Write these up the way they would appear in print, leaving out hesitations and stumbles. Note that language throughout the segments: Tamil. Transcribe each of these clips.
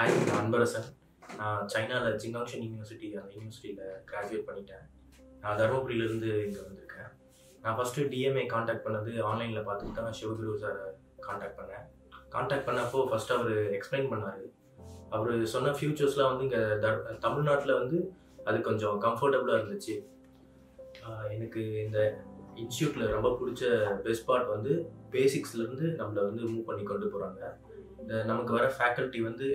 Hi, Anbarasan. China la Jingangshan University graduate panniten. Dharmapurri la irundhu inga vandirukken. Na first DMA contact pannadhu online la paathukku na Shivaguru sir contact panna. Contact pannappo first avaru explain pannaru. Avaru sonna futures la vandu inga Tamil Nadu la vandu adu konjam comfortable ah irundhuchu. Enakku indha institute la romba pidicha best part vandu basics la irundhu nammala vandu move panni kondu poranga. நமக்கு வர ஃபேக்கல்ட்டி வந்து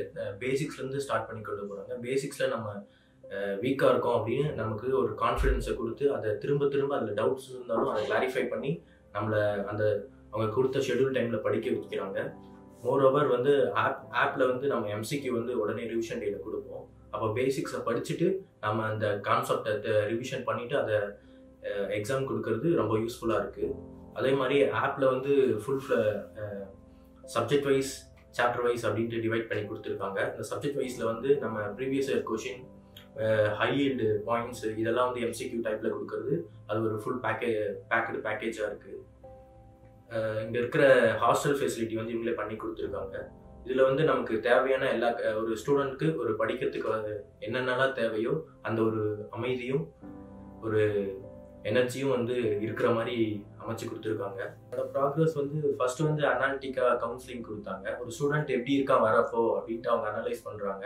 பேசிக்ஸ்லேருந்து ஸ்டார்ட் பண்ணி கொண்டு போகிறாங்க. பேசிக்ஸில் நம்ம வீக்காக இருக்கோம் அப்படின்னு நமக்கு ஒரு கான்ஃபிடென்ஸை கொடுத்து அதை திரும்ப திரும்ப அதில் டவுட்ஸ் இருந்தாலும் அதை கிளாரிஃபை பண்ணி நம்மளை அந்த அவங்க கொடுத்த ஷெடியூல் டைமில் படிக்க வைக்கிறாங்க. மோர் ஓவர் வந்து ஆப்பில் வந்து நம்ம எம்சிக்கு வந்து உடனே ரிவிஷன் டேட்டை கொடுப்போம். அப்போ பேசிக்ஸை படிச்சுட்டு நம்ம அந்த கான்செப்டை ரிவிஷன் பண்ணிவிட்டு அதை எக்ஸாம் கொடுக்கறது ரொம்ப யூஸ்ஃபுல்லாக இருக்குது. அதே மாதிரி ஆப்பில் வந்து full subject wise chapter wise அப்படின்ட்டு டிவைட் பண்ணி கொடுத்துருக்காங்க. இந்த சப்ஜெக்ட் வைஸில் வந்து நம்ம previous year question high yield points இதெல்லாம் வந்து எம்சிக்யூ டைப்பில் கொடுக்குறது. அது ஒரு ஃபுல் பேக்கேஜாக இருக்குது. இங்கே இருக்கிற ஹாஸ்டல் ஃபெசிலிட்டி வந்து இவங்களே பண்ணி கொடுத்துருக்காங்க. இதில் வந்து நமக்கு தேவையான எல்லா ஒரு ஸ்டூடெண்ட்க்கு ஒரு படிக்கிறதுக்கு என்னென்னலாம் தேவையோ அந்த ஒரு அமைதியும் ஒரு எனர்ஜியும் வந்து இருக்கிற மாதிரி அமைச்சு கொடுத்துருக்காங்க. அதோட ப்ராக்ரஸ் வந்து ஃபர்ஸ்ட் வந்து அனாலிட்டிக்கா கவுன்சிலிங் கொடுத்தாங்க. ஒரு ஸ்டூடெண்ட் எப்படி இருக்கா வரப்போ அப்படின்ட்டு அவங்க அனலைஸ் பண்ணுறாங்க.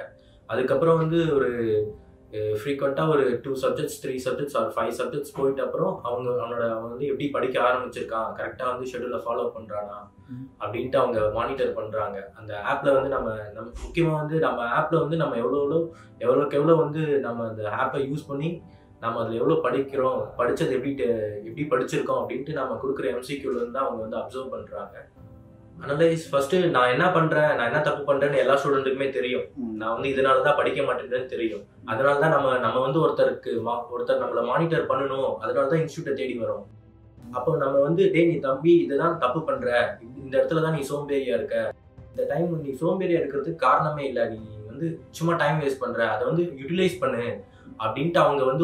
அதுக்கப்புறம் வந்து ஒரு ஃப்ரீக்வெண்ட்டாக ஒரு 2 சப்ஜெக்ட்ஸ் 3 சப்ஜெக்ட்ஸ் ஆர் 5 சப்ஜெக்ட்ஸ் போயிட்டு அப்புறம் அவங்க வந்து எப்படி படிக்க ஆரம்பிச்சிருக்கான், கரெக்டாக வந்து ஷெடியூலை ஃபாலோ பண்ணுறானா அப்படின்ட்டு அவங்க மானிட்டர் பண்ணுறாங்க. அந்த ஆப்பில் வந்து நம்ம முக்கியமாக வந்து நம்ம ஆப்பில் வந்து நம்ம எவ்வளோக்கு எவ்வளோ வந்து நம்ம அந்த ஆப்பை யூஸ் பண்ணி நம்ம அதில் எவ்வளோ படிக்கிறோம், படித்தது எப்படி படிச்சிருக்கோம் அப்படின்ட்டு நம்ம கொடுக்குற எம்சிக்யூலேருந்து தான் அவங்க வந்து அப்சர்வ் பண்ணுறாங்க. அனலைஸ் ஃபஸ்ட்டு நான் என்ன பண்ணுறேன், நான் என்ன தப்பு பண்ணுறேன்னு எல்லா ஸ்டூடெண்ட்டுக்குமே தெரியும். நான் வந்து இதனால தான் படிக்க மாட்டேன்றேன்னு தெரியும். அதனால தான் நம்ம வந்து ஒருத்தர் நம்மளை மானிட்டர் பண்ணணும். அதனால தான் இன்ஸ்டியூட்டை தேடி வரோம். அப்போ நம்ம வந்து டே நீ தம்பி இதுதான் தப்பு பண்ணுற, இந்த இடத்துல தான் நீ சோம்பேறியாக இருக்க, இந்த டைம் நீ சோம்பேறியாக இருக்கிறதுக்கு காரணமே இல்லை, நீ வந்து சும்மா டைம் வேஸ்ட் பண்ணுற, அதை வந்து யூட்டிலைஸ் பண்ணு அப்படின்ட்டு அவங்க வந்து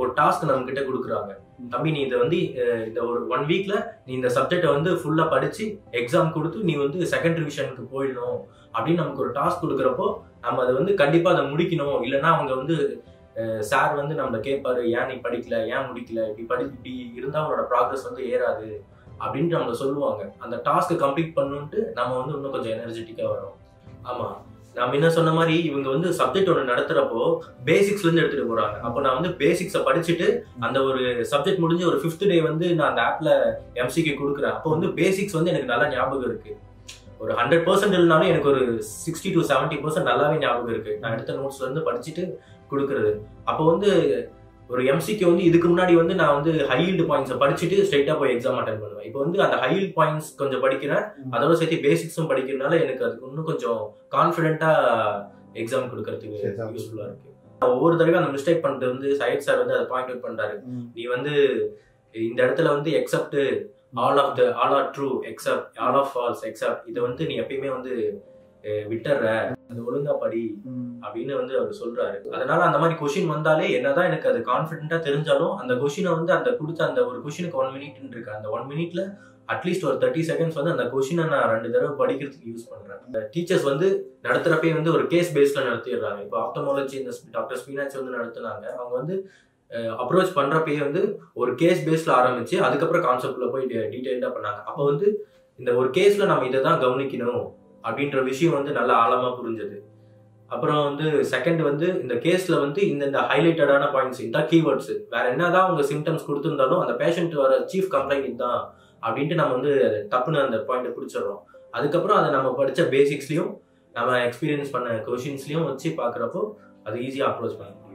ஒரு டாஸ்க் நம்ம கிட்ட கொடுக்குறாங்க. தம்பி நீ இதை வந்து இந்த ஒரு 1 வீக்ல நீ இந்த சப்ஜெக்டை வந்து ஃபுல்லாக படித்து எக்ஸாம் கொடுத்து நீ வந்து செகண்ட் ரிவிஷனுக்கு போயிடணும் அப்படின்னு நமக்கு ஒரு டாஸ்க் கொடுக்குறப்போ நம்ம அதை வந்து கண்டிப்பாக அதை முடிக்கணும். இல்லைன்னா அவங்க வந்து சார் வந்து நம்மளை கேட்பாரு, ஏன் நீ படிக்கல, ஏன் முடிக்கல, இப்படி இருந்தால் அவனோட ப்ராக்ரஸ் வந்து ஏறாது அப்படின்ட்டு நம்மளை சொல்லுவாங்க. அந்த டாஸ்க்கை கம்ப்ளீட் பண்ணுன்ட்டு நம்ம வந்து இன்னும் கொஞ்சம் எனர்ஜெட்டிக்காக வரும். ஆமாம், நம்ம என்ன சொன்ன மாதிரி இவங்க வந்து சப்ஜெக்ட் ஒன்று நடத்துகிறப்போ பேசிக்ஸ்லேருந்து எடுத்துகிட்டு போகிறாங்க. அப்போ நான் வந்து பேசிக்ஸை படிச்சுட்டு அந்த ஒரு சப்ஜெக்ட் முடிஞ்சு ஒரு 5th டே வந்து நான் அந்த ஆப்பில் எம்சிக்கு கொடுக்குறேன். அப்போ வந்து பேசிக்ஸ் வந்து எனக்கு நல்லா ஞாபகம் இருக்குது. ஒரு 100% இல்லைனாலும் எனக்கு ஒரு 60 to 70% நல்லாவே ஞாபகம் இருக்குது. நான் எடுத்த நோட்ஸ்லேருந்து படிச்சுட்டு கொடுக்குறது. அப்போ வந்து ஒரு எம்சிக்கு வந்து இதுக்கு முன்னாடி வந்து நான் வந்து ஹைல்டு பாயிண்ட்ஸை படிச்சுட்டு ஸ்ட்ரைட்டாக போய் எக்ஸாம் அட்டன் பண்ணுவேன். இப்போ வந்து அந்த ஹைல்டு பாயிண்ட்ஸ் கொஞ்சம் படிக்கிறேன், அதோட சேர்த்து பேசிக்ஸும் படிக்கிறதுனால எனக்கு அதுக்கு இன்னும் கொஞ்சம் கான்ஃபிடென்ட்டாக எக்ஸாம் கொடுக்கறதுக்கு யூஸ்ஃபுல்லாக இருக்கு. ஒவ்வொரு தடவையும் அந்த மிஸ்டேக் பண்ணிட்டு வந்து சைட் சார் வந்து அதை பாயிண்ட் அவுட் பண்ணுறாரு. நீ வந்து இந்த இடத்துல வந்து except all are true except all are false except இதை வந்து நீ எப்பயுமே வந்து விட்டுற, அது ஒழுங்கா படி அப்படின்னு வந்து அவர் சொல்றாரு. அதனால அந்த மாதிரி கொஷின் வந்தாலே என்னதான் எனக்கு அது கான்ஃபிடென்ட்டா தெரிஞ்சாலும் அந்த கொஷினை வந்து அந்த கொடுத்த அந்த ஒரு கொஷினுக்கு 1 மினிட்னு இருக்கு. அந்த 1 மினிட்ல அட்லீஸ்ட் ஒரு 30 செகண்ட்ஸ் வந்து அந்த கொஷினை நான் 2 தடவை படிக்கிறதுக்கு யூஸ் பண்றேன். இந்த டீச்சர்ஸ் வந்து நடத்துறப்பே வந்து ஒரு கேஸ் பேஸ்ல நடத்திடுறாங்க. இப்போ ஆப்தமாலஜி இந்த டாக்டர் ஸ்பீனாச் வந்து நடத்தினாங்க. அவங்க வந்து அப்ரோச் பண்றப்பயே வந்து ஒரு கேஸ் பேஸ்ல ஆரம்பிச்சு அதுக்கப்புறம் கான்செப்ட்ல போய் டீடைல்டா பண்ணாங்க. அப்போ வந்து இந்த ஒரு கேஸ்ல நம்ம இதை தான் கவனிக்கணும் அப்படின்ற விஷயம் வந்து நல்லா ஆழமாக புரிஞ்சது. அப்புறம் வந்து செகண்ட் வந்து இந்த கேஸில் வந்து இந்த ஹைலைட்டடான பாயிண்ட்ஸ் இதுதான் கீவேர்ட்ஸு. வேறு என்ன தான் அவங்க சிம்டம்ஸ் கொடுத்துருந்தாலும் அந்த பேஷண்ட் வர சீஃப் கம்ப்ளைண்ட் இதுதான் அப்படின்ட்டு நம்ம வந்து டப்புன்னு அந்த பாயிண்ட்டை பிடிச்சிடுறோம். அதுக்கப்புறம் அதை நம்ம படித்த பேசிக்ஸ்லேயும் நம்ம எக்ஸ்பீரியன்ஸ் பண்ண கொஷின்ஸ்லேயும் வச்சு பார்க்குறப்போ அது ஈஸியாக அப்ரோச் பண்ணணும்.